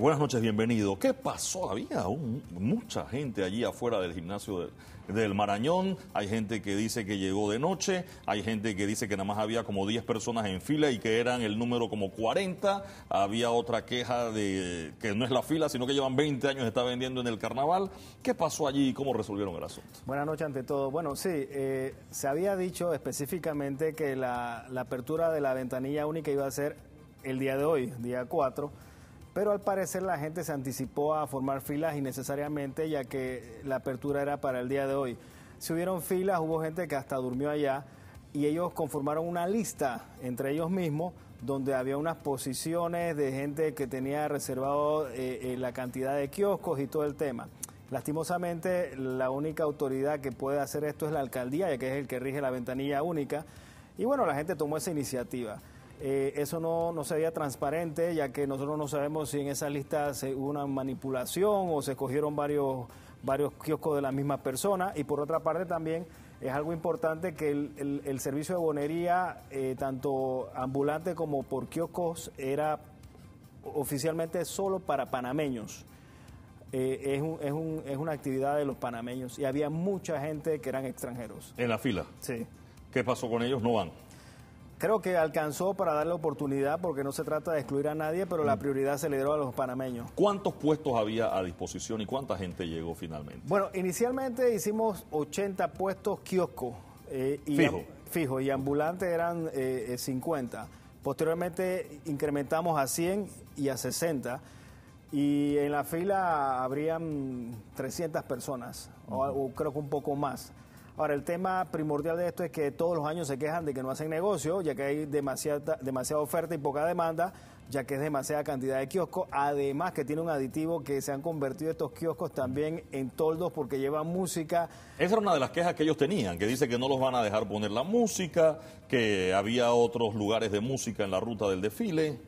Buenas noches, bienvenido. ¿Qué pasó? Había mucha gente allí afuera del gimnasio del Marañón. Hay gente que dice que llegó de noche, hay gente que dice que nada más había como 10 personas en fila y que eran el número como 40. Había otra queja de que no es la fila, sino que llevan 20 años está vendiendo en el carnaval. ¿Qué pasó allí y cómo resolvieron el asunto? Buenas noches ante todo. Bueno, sí, se había dicho específicamente que la apertura de la ventanilla única iba a ser el día de hoy, día 4. Pero al parecer la gente se anticipó a formar filas innecesariamente, ya que la apertura era para el día de hoy. Si hubieron filas, hubo gente que hasta durmió allá y ellos conformaron una lista entre ellos mismos donde había unas posiciones de gente que tenía reservado la cantidad de kioscos y todo el tema. Lastimosamente, la única autoridad que puede hacer esto es la alcaldía, ya que es el que rige la ventanilla única. Y bueno, la gente tomó esa iniciativa. Eso no se veía transparente, ya que nosotros no sabemos si en esa lista hubo una manipulación o se escogieron varios kioscos de la misma persona. Y por otra parte también es algo importante que el servicio de bonería, tanto ambulante como por kioscos, era oficialmente solo para panameños. Es una actividad de los panameños y había mucha gente que eran extranjeros. ¿En la fila? Sí. ¿Qué pasó con ellos? ¿No van? Creo que alcanzó para darle oportunidad, porque no se trata de excluir a nadie, pero la prioridad se le dio a los panameños. ¿Cuántos puestos había a disposición y cuánta gente llegó finalmente? Bueno, inicialmente hicimos 80 puestos kioscos. Fijo, y ambulantes eran 50. Posteriormente incrementamos a 100 y a 60. Y en la fila habrían 300 personas, o creo que un poco más. Ahora, el tema primordial de esto es que todos los años se quejan de que no hacen negocio, ya que hay demasiada oferta y poca demanda, ya que es demasiada cantidad de kioscos. Además que tiene un aditivo que se han convertido estos kioscos también en toldos porque llevan música. Esa era una de las quejas que ellos tenían, que dice que no los van a dejar poner la música, que había otros lugares de música en la ruta del desfile.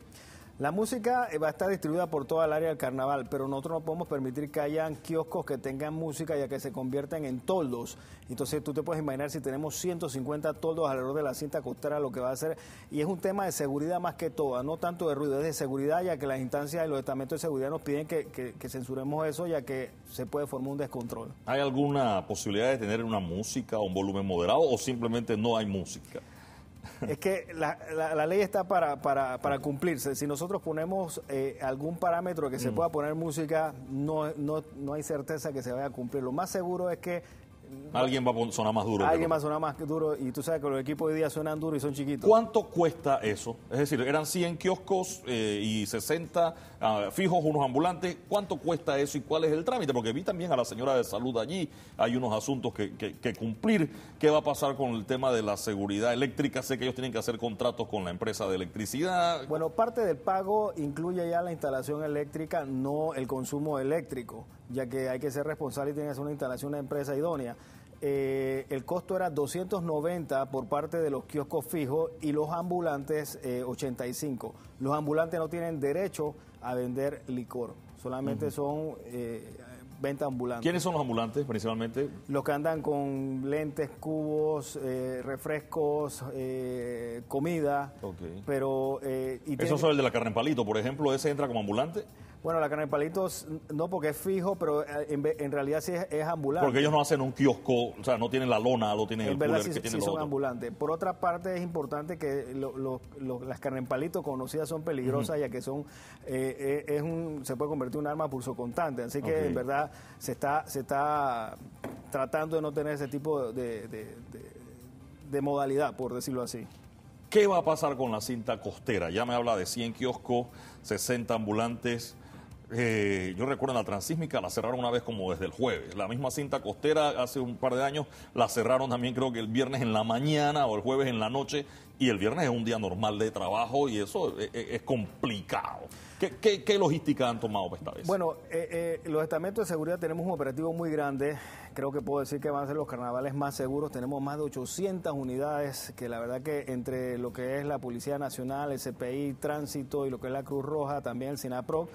La música va a estar distribuida por toda el área del carnaval, pero nosotros no podemos permitir que hayan kioscos que tengan música, ya que se convierten en toldos. Entonces tú te puedes imaginar si tenemos 150 toldos alrededor de la cinta costera, lo que va a hacer. Y es un tema de seguridad más que todo, no tanto de ruido, es de seguridad, ya que las instancias y los estamentos de seguridad nos piden que censuremos eso, ya que se puede formar un descontrol. ¿Hay alguna posibilidad de tener una música o un volumen moderado o simplemente no hay música? Es que la ley está para cumplirse. Si nosotros ponemos algún parámetro que se pueda poner música, no hay certeza que se vaya a cumplir. Lo más seguro es que alguien va a sonar más duro. Alguien va a sonar más duro, y tú sabes que los equipos hoy día suenan duros y son chiquitos. ¿Cuánto cuesta eso? Es decir, eran 100 kioscos y 60 fijos, unos ambulantes. ¿Cuánto cuesta eso y cuál es el trámite? Porque vi también a la señora de salud allí, hay unos asuntos que cumplir. ¿Qué va a pasar con el tema de la seguridad eléctrica? Sé que ellos tienen que hacer contratos con la empresa de electricidad. Bueno, parte del pago incluye ya la instalación eléctrica, no el consumo eléctrico, ya que hay que ser responsable y tiene que hacer una instalación de empresa idónea. El costo era 290 por parte de los kioscos fijos y los ambulantes 85. Los ambulantes no tienen derecho a vender licor, solamente son venta ambulante. ¿Quiénes son los ambulantes principalmente? Los que andan con lentes, cubos, refrescos, comida. Okay. Pero ¿eso es el de la carne en palito, por ejemplo? ¿Ese entra como ambulante? Bueno, la carne de palitos no, porque es fijo, pero en realidad sí es ambulante. Porque ellos no hacen un kiosco, o sea, no tienen la lona, no tienen el cooler que tienen los otros. En verdad sí son ambulantes. Por otra parte, es importante que las carne de palitos conocidas son peligrosas, ya que son se puede convertir en un arma pulsocontante. Así que en verdad se está tratando de no tener ese tipo de modalidad, por decirlo así. ¿Qué va a pasar con la cinta costera? Ya me habla de 100 kioscos, 60 ambulantes. Yo recuerdo en la Transístmica la cerraron una vez como desde el jueves. La misma cinta costera hace un par de años la cerraron también, creo que el viernes en la mañana o el jueves en la noche, y el viernes es un día normal de trabajo y eso es complicado. ¿Qué logística han tomado esta vez? Bueno, los estamentos de seguridad tenemos un operativo muy grande. Creo que puedo decir que van a ser los carnavales más seguros. Tenemos más de 800 unidades que la verdad que entre lo que es la Policía Nacional, el CPI, Tránsito y lo que es la Cruz Roja, también el SINAPROC.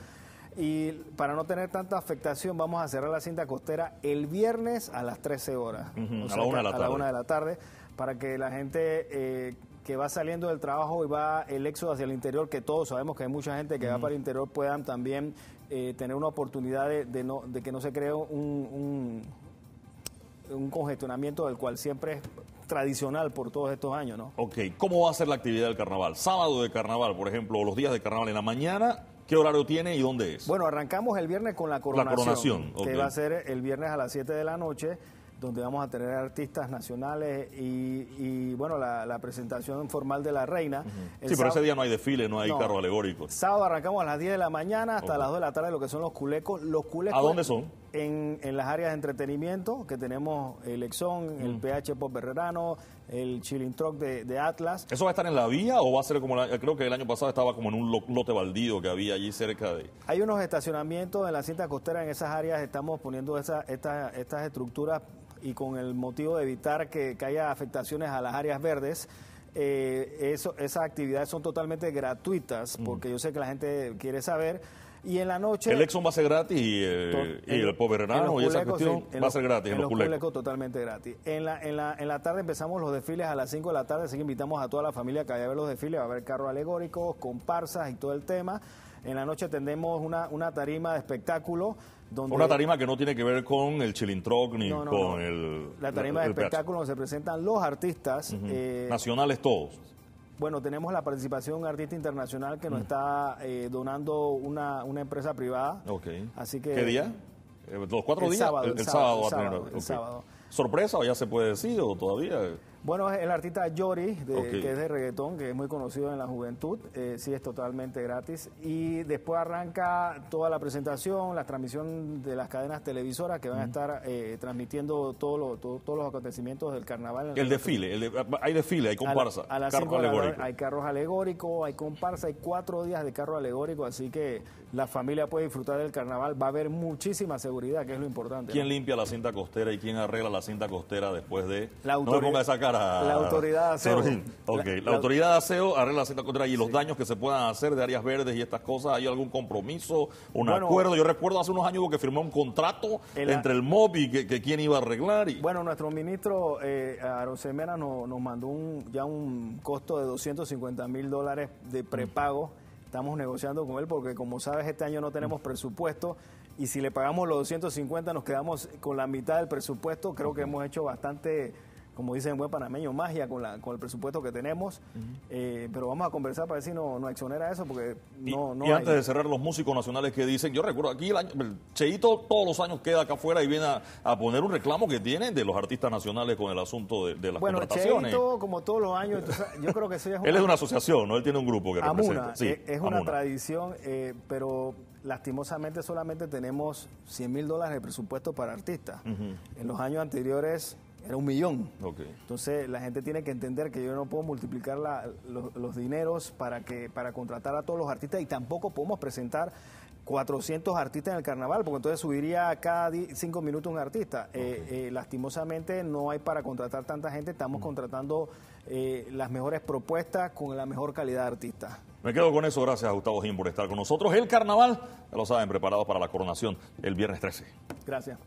Y para no tener tanta afectación, vamos a cerrar la cinta costera el viernes a las 13 horas. O sea, a la 1 de la tarde. Para que la gente que va saliendo del trabajo y va el éxodo hacia el interior, que todos sabemos que hay mucha gente que va para el interior, puedan también tener una oportunidad de que no se cree un congestionamiento del cual siempre es tradicional por todos estos años, ¿no? Ok, ¿cómo va a ser la actividad del carnaval? Sábado de carnaval, por ejemplo, o los días de carnaval en la mañana, ¿qué horario tiene y dónde es? Bueno, arrancamos el viernes con la coronación okay, que va a ser el viernes a las 7 de la noche, donde vamos a tener artistas nacionales y bueno, la presentación formal de la reina. Sí, pero ese día no hay desfile, no hay carro alegórico. Sábado arrancamos a las 10 de la mañana hasta las 2 de la tarde, lo que son los culecos. Los culecos. ¿A dónde son? En las áreas de entretenimiento, que tenemos el Exxon, el PH Pop Berrerano, el Chilling Truck de Atlas. ¿Eso va a estar en la vía o va a ser como, creo que el año pasado estaba como en un lote baldío que había allí cerca de...? Hay unos estacionamientos en la cinta costera, en esas áreas estamos poniendo estas estructuras y con el motivo de evitar que haya afectaciones a las áreas verdes. Esas actividades son totalmente gratuitas, porque yo sé que la gente quiere saber. Y en la noche... El Exxon va a ser gratis y el Poverano y esa cuestión va a ser gratis. En los culecos totalmente gratis. En la tarde empezamos los desfiles a las 5 de la tarde, así que invitamos a toda la familia que vaya a ver los desfiles. Va a haber carros alegóricos, comparsas y todo el tema. En la noche tendremos una tarima de espectáculo. Donde una tarima que no tiene que ver con el Chilling Truck ni con el... La tarima de espectáculo donde se presentan los artistas. Nacionales todos. Bueno, tenemos la participación de un artista internacional que nos está donando una empresa privada. Okay. Así que, ¿qué día? ¿Los cuatro días? Sábado, el sábado. ¿Sorpresa o ya se puede decir o todavía...? Bueno, el artista Yori, que es de reggaetón, que es muy conocido en la juventud, sí es totalmente gratis. Y después arranca toda la presentación, la transmisión de las cadenas televisoras que van a estar transmitiendo todos los acontecimientos del carnaval. El desfile, hay desfile, hay comparsa, a las 5 de la tarde hay carros alegóricos, hay comparsa, hay 4 días de carro alegórico, así que la familia puede disfrutar del carnaval. Va a haber muchísima seguridad, que es lo importante. ¿Quién limpia la cinta costera y quién arregla la cinta costera después de...? La autoridad. No me ponga esa cara. La autoridad de aseo. Okay. La autoridad de aseo arregla la cinta costera y los daños que se puedan hacer de áreas verdes y estas cosas. ¿Hay algún compromiso, acuerdo? Yo recuerdo hace unos años que firmó un contrato entre el MOB y que quién iba a arreglar. Bueno, nuestro ministro Arosemena nos mandó un costo de $250.000 de prepago. Estamos negociando con él porque, como sabes, este año no tenemos presupuesto. Y si le pagamos los 250, nos quedamos con la mitad del presupuesto. Creo que hemos hecho bastante... como dicen buen panameño, magia con el presupuesto que tenemos, pero vamos a conversar para ver si nos exonera eso, porque no. Y antes de cerrar, los músicos nacionales que dicen, yo recuerdo aquí el Cheito todos los años queda acá afuera y viene a poner un reclamo que tienen de los artistas nacionales con el asunto de las contrataciones. Cheito, como todos los años, entonces, yo creo que eso ya es él es una asociación, ¿no? Él tiene un grupo que representa. Amuna, sí, es una tradición, pero... Lastimosamente solamente tenemos $100.000 de presupuesto para artistas. En los años anteriores era $1.000.000. Entonces la gente tiene que entender que yo no puedo multiplicar los dineros para contratar a todos los artistas, y tampoco podemos presentar 400 artistas en el carnaval, porque entonces subiría cada 5 minutos un artista. Lastimosamente no hay para contratar tanta gente. Estamos contratando las mejores propuestas con la mejor calidad de artistas. Me quedo con eso. Gracias a Gustavo Him por estar con nosotros. El carnaval, ya lo saben, preparados para la coronación el viernes 13. Gracias.